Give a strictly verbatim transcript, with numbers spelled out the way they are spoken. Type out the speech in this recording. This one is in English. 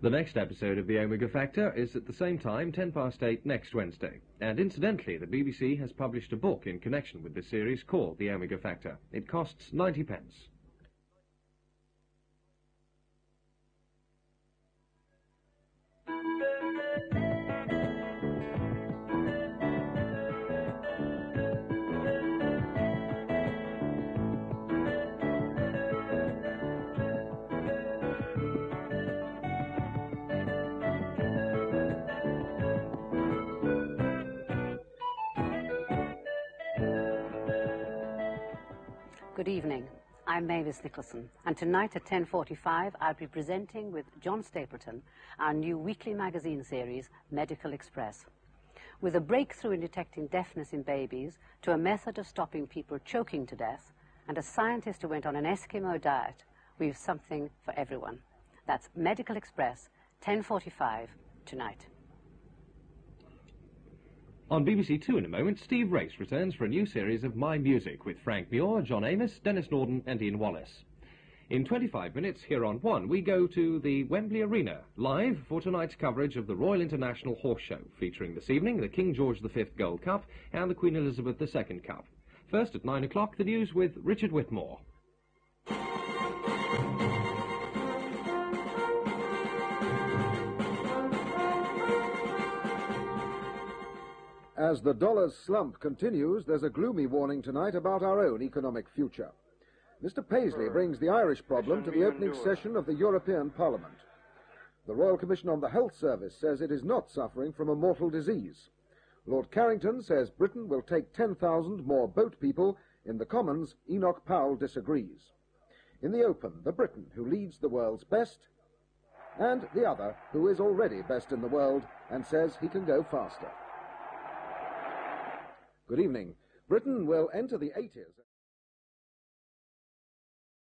The next episode of The Omega Factor is at the same time, ten past eight next Wednesday. And incidentally, the B B C has published a book in connection with this series called The Omega Factor. It costs ninety pence. Good evening. I'm Mavis Nicholson, and tonight at ten forty-five I'll be presenting with John Stapleton our new weekly magazine series, Medical Express. With a breakthrough in detecting deafness in babies, to a method of stopping people choking to death, and a scientist who went on an Eskimo diet, we've something for everyone. That's Medical Express, ten forty-five tonight. On B B C Two in a moment, Steve Race returns for a new series of My Music with Frank Muir, John Amos, Dennis Norden and Ian Wallace. In twenty-five minutes here on One, we go to the Wembley Arena, live for tonight's coverage of the Royal International Horse Show, featuring this evening the King George the Fifth Gold Cup and the Queen Elizabeth the Second Cup. First at nine o'clock, the news with Richard Whitmore. As the dollar's slump continues, there's a gloomy warning tonight about our own economic future. Mister Paisley brings the Irish problem to the opening session of the European Parliament. The Royal Commission on the Health Service says it is not suffering from a mortal disease. Lord Carrington says Britain will take ten thousand more boat people. In the Commons, Enoch Powell disagrees. In the Open, the Briton who leads the world's best, and the other who is already best in the world and says he can go faster. Good evening. Britain will enter the eighties.